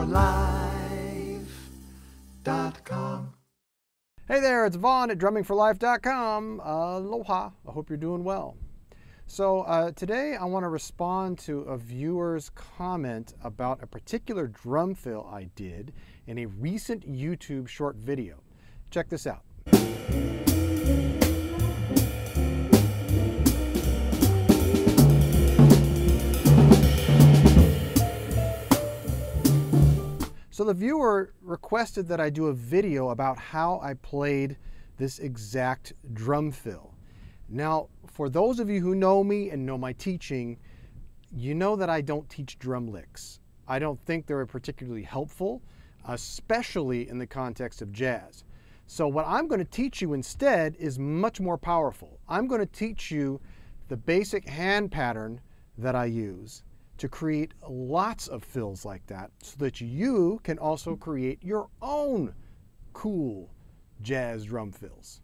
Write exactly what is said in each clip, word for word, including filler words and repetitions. drumming for life dot com. Hey there, it's Vaughn at drumming for life dot com. Aloha, I hope you're doing well. So uh, today I want to respond to a viewer's comment about a particular drum fill I did in a recent YouTube short video. Check this out. So the viewer requested that I do a video about how I played this exact drum fill. Now, for those of you who know me and know my teaching, you know that I don't teach drum licks. I don't think they're particularly helpful, especially in the context of jazz. So what I'm going to teach you instead is much more powerful. I'm going to teach you the basic hand pattern that I use to create lots of fills like that so that you can also create your own cool jazz drum fills.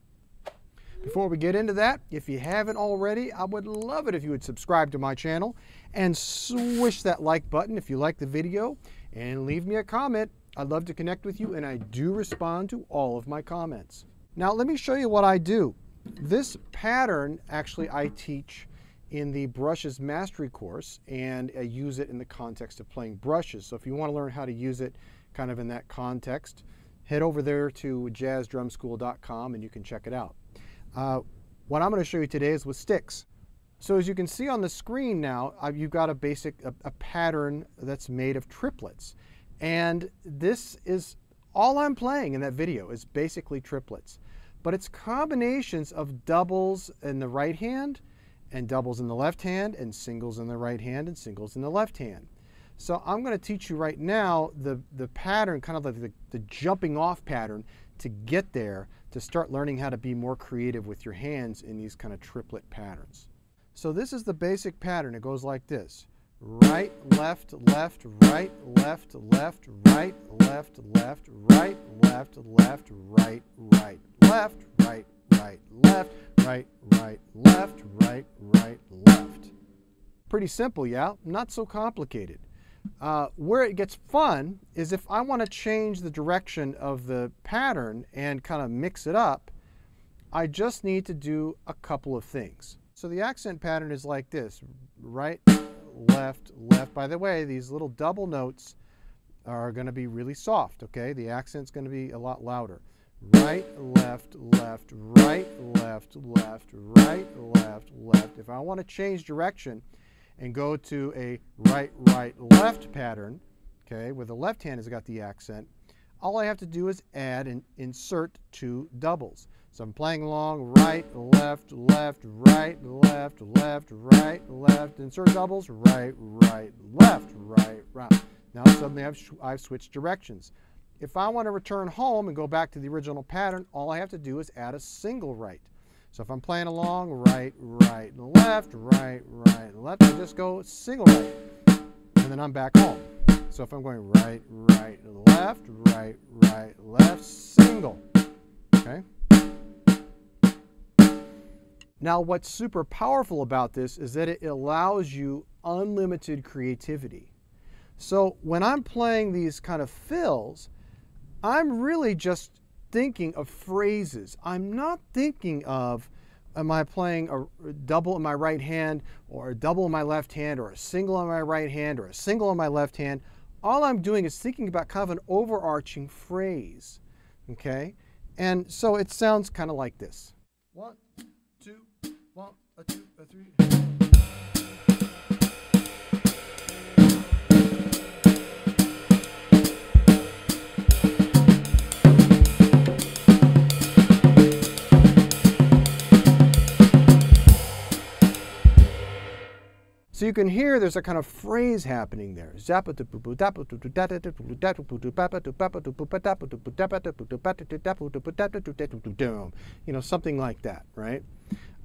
Before we get into that, if you haven't already, I would love it if you would subscribe to my channel and swish that like button if you like the video, and leave me a comment. I'd love to connect with you, and I do respond to all of my comments. Now let me show you what I do. This pattern actually I teach in the Brushes Mastery course, and I use it in the context of playing brushes. So if you want to learn how to use it kind of in that context, head over there to jazz drum school dot com and you can check it out. Uh, what I'm going to show you today is with sticks. So as you can see on the screen now, you've got a basic a, a pattern that's made of triplets, and this is all I'm playing in that video is basically triplets, but it's combinations of doubles in the right hand and doubles in the left hand, and singles in the right hand, and singles in the left hand. So I'm going to teach you right now the, the pattern, kind of like the, the jumping off pattern to get there, to start learning how to be more creative with your hands in these kind of triplet patterns. So this is the basic pattern. It goes like this. Right, left, left, right, left, left, right, left, left, right, left, left, right, right, left, right, right, left, right, right, left, right, right, left. Pretty simple, yeah? Not so complicated. Uh, where it gets fun is if I want to change the direction of the pattern and kind of mix it up, I just need to do a couple of things. So the accent pattern is like this, right, left, left. By the way, these little double notes are going to be really soft, okay? The accent's going to be a lot louder. Right, left, left, right, left, left, right, left, left. If I want to change direction and go to a right, right, left pattern, okay, where the left hand has got the accent, all I have to do is add and insert two doubles. So I'm playing along, right, left, left, right, left, left, right, left, insert doubles, right, right, left, right, right. Now suddenly I've, I've switched directions. If I want to return home and go back to the original pattern, all I have to do is add a single right. So if I'm playing along, right, right, left, right, right, left, I just go single right, and then I'm back home. So if I'm going right, right, left, right, right, left, single, okay? Now what's super powerful about this is that it allows you unlimited creativity. So when I'm playing these kind of fills, I'm really just thinking of phrases. I'm not thinking of, am I playing a double in my right hand, or a double in my left hand, or a single in my right hand, or a single in my left hand. All I'm doing is thinking about kind of an overarching phrase, okay? And so it sounds kind of like this. One, two, one, a two, a three. So you can hear there's a kind of phrase happening there. You know, something like that, right?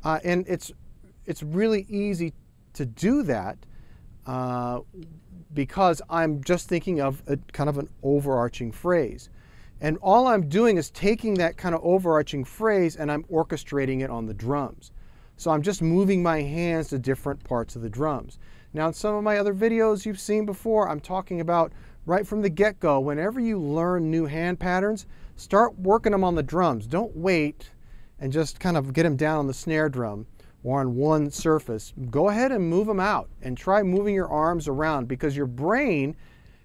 Uh, and it's it's really easy to do that uh, because I'm just thinking of a kind of an overarching phrase. And all I'm doing is taking that kind of overarching phrase and I'm orchestrating it on the drums. So I'm just moving my hands to different parts of the drums. Now, in some of my other videos you've seen before, I'm talking about right from the get-go, whenever you learn new hand patterns, start working them on the drums. Don't wait and just kind of get them down on the snare drum or on one surface. Go ahead and move them out and try moving your arms around, because your brain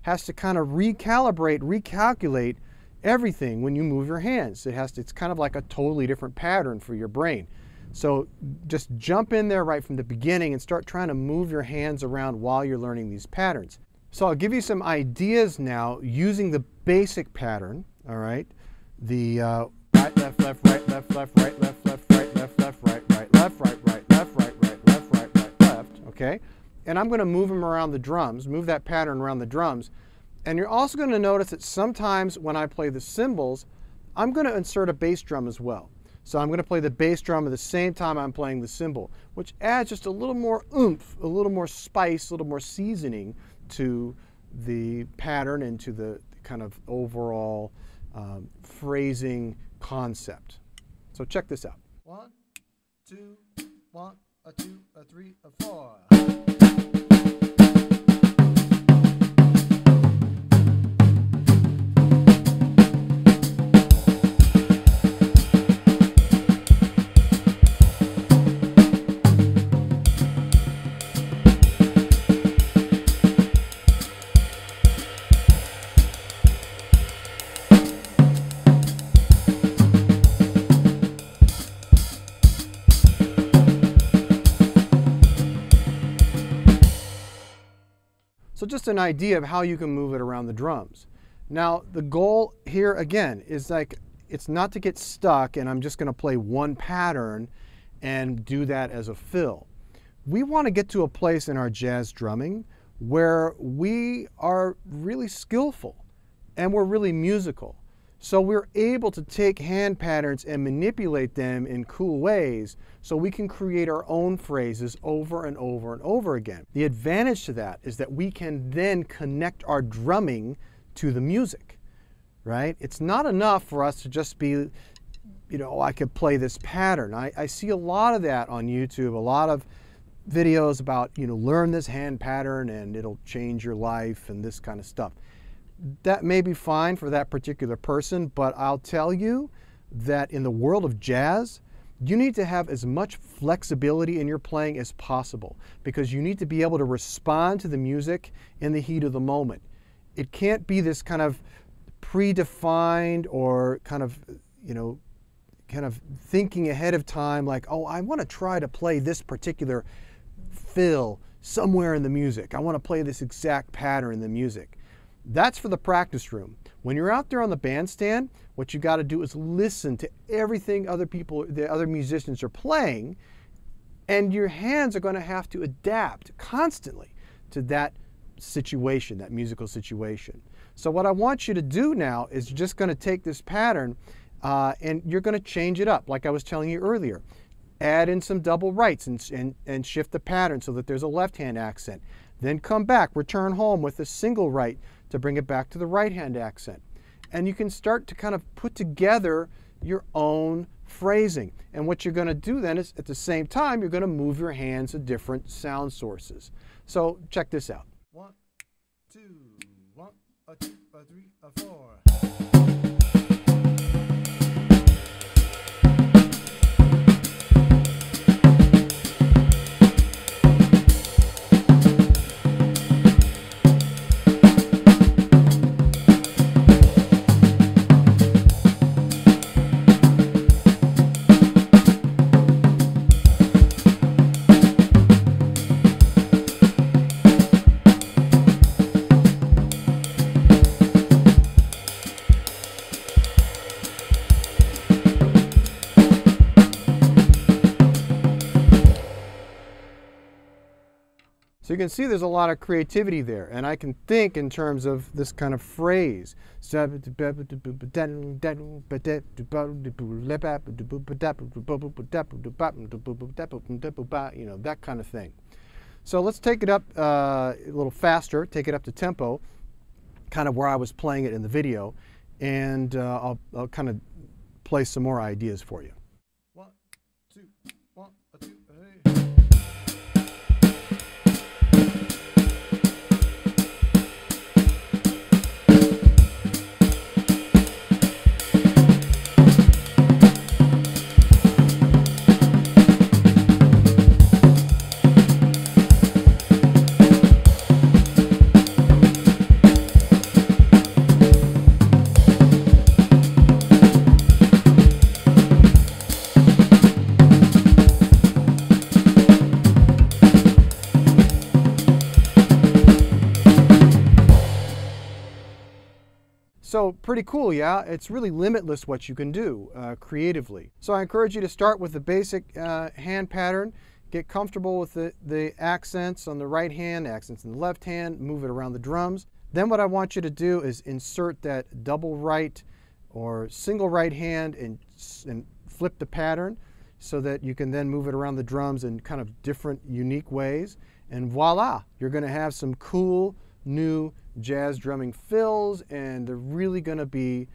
has to kind of recalibrate, recalculate everything when you move your hands. It has to, it's kind of like a totally different pattern for your brain. So just jump in there right from the beginning and start trying to move your hands around while you're learning these patterns. So I'll give you some ideas now using the basic pattern, all right? The uh, right, left, left, right, left, left, right, left, left, right, left, left, right, right, left, right, right, left, right, right, left, right, right, left, okay? And I'm going to move them around the drums, move that pattern around the drums. And you're also going to notice that sometimes when I play the cymbals, I'm going to insert a bass drum as well. So I'm going to play the bass drum at the same time I'm playing the cymbal, which adds just a little more oomph, a little more spice, a little more seasoning to the pattern and to the kind of overall um, phrasing concept. So check this out. One, two, one, a two, a three, a four. Just an idea of how you can move it around the drums. Now the goal here again is like, it's not to get stuck and I'm just going to play one pattern and do that as a fill. We want to get to a place in our jazz drumming where we are really skillful and we're really musical. So we're able to take hand patterns and manipulate them in cool ways so we can create our own phrases over and over and over again. The advantage to that is that we can then connect our drumming to the music, right? It's not enough for us to just be, you know, I could play this pattern. I, I see a lot of that on YouTube, a lot of videos about, you know, learn this hand pattern and it'll change your life and this kind of stuff. That may be fine for that particular person, but I'll tell you that in the world of jazz, you need to have as much flexibility in your playing as possible, because you need to be able to respond to the music in the heat of the moment. It can't be this kind of predefined or kind of, you know, kind of thinking ahead of time like, oh, I want to try to play this particular fill somewhere in the music. I want to play this exact pattern in the music. That's for the practice room. When you're out there on the bandstand, what you got to do is listen to everything other people, the other musicians are playing, and your hands are going to have to adapt constantly to that situation, that musical situation. So what I want you to do now is you're just going to take this pattern uh, and you're going to change it up, like I was telling you earlier. Add in some double rights and, and, and shift the pattern so that there's a left-hand accent. Then come back, return home with a single right to bring it back to the right-hand accent. And you can start to kind of put together your own phrasing. And what you're going to do then is, at the same time, you're going to move your hands to different sound sources. So check this out. One, two, one, a two, a three, a four. So you can see there's a lot of creativity there, and I can think in terms of this kind of phrase. You know, that kind of thing. So let's take it up uh, a little faster, take it up to tempo, kind of where I was playing it in the video, and uh, I'll, I'll kind of play some more ideas for you. One, two, one, two, three. Thank you. So pretty cool, yeah? It's really limitless what you can do uh, creatively. So I encourage you to start with the basic uh, hand pattern. Get comfortable with the, the accents on the right hand, accents in the left hand, move it around the drums. Then what I want you to do is insert that double right or single right hand and, and flip the pattern so that you can then move it around the drums in kind of different, unique ways. And voila, you're going to have some cool new jazz drumming fills, and they're really going to be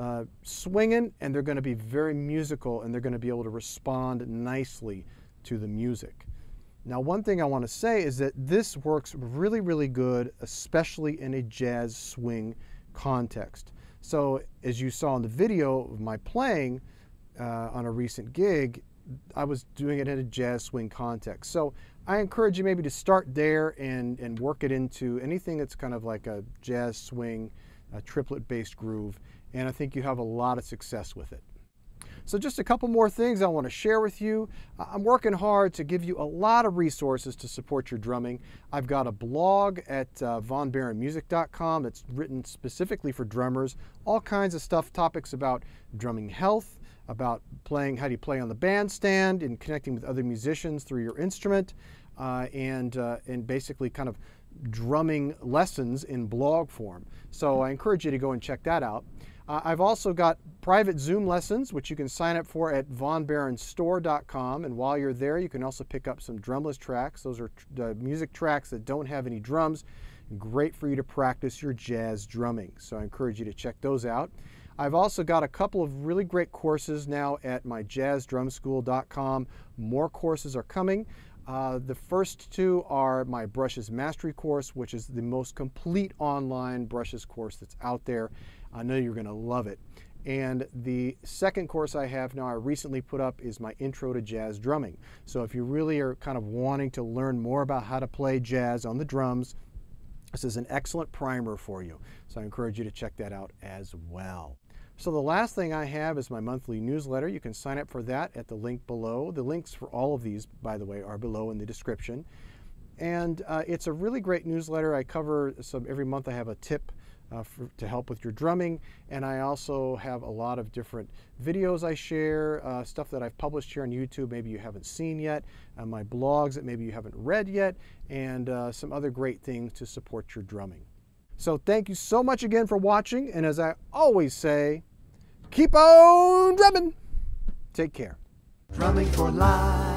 uh, swinging, and they're going to be very musical, and they're going to be able to respond nicely to the music. Now, one thing I want to say is that this works really, really good, especially in a jazz swing context. So as you saw in the video of my playing uh, on a recent gig, I was doing it in a jazz swing context. So I encourage you maybe to start there and, and work it into anything that's kind of like a jazz swing, a triplet-based groove, and I think you have a lot of success with it. So just a couple more things I want to share with you. I'm working hard to give you a lot of resources to support your drumming. I've got a blog at uh, von baron music dot com that's written specifically for drummers. All kinds of stuff, topics about drumming health, about playing, how do you play on the bandstand, and connecting with other musicians through your instrument, uh, and, uh, and basically kind of drumming lessons in blog form. So I encourage you to go and check that out. Uh, I've also got private Zoom lessons, which you can sign up for at von baron store dot com. And while you're there, you can also pick up some drumless tracks. Those are tr uh, music tracks that don't have any drums. Great for you to practice your jazz drumming. So I encourage you to check those out. I've also got a couple of really great courses now at my jazz drum school dot com. More courses are coming. Uh, the first two are my Brushes Mastery course, which is the most complete online brushes course that's out there. I know you're going to love it. And the second course I have now, I recently put up, is my Intro to Jazz Drumming. So if you really are kind of wanting to learn more about how to play jazz on the drums, this is an excellent primer for you. So I encourage you to check that out as well. So the last thing I have is my monthly newsletter. You can sign up for that at the link below. The links for all of these, by the way, are below in the description. And uh, it's a really great newsletter. I cover some, every month I have a tip Uh, for, to help with your drumming, and I also have a lot of different videos I share, uh, stuff that I've published here on YouTube maybe you haven't seen yet, uh, my blogs that maybe you haven't read yet, and uh, some other great things to support your drumming. So thank you so much again for watching, and as I always say, keep on drumming! Take care. Drumming for life.